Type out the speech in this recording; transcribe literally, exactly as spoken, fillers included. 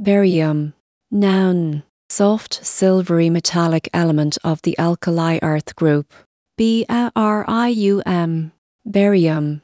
Barium. Noun. Soft, silvery metallic element of the alkali earth group. B A R I U M. Barium.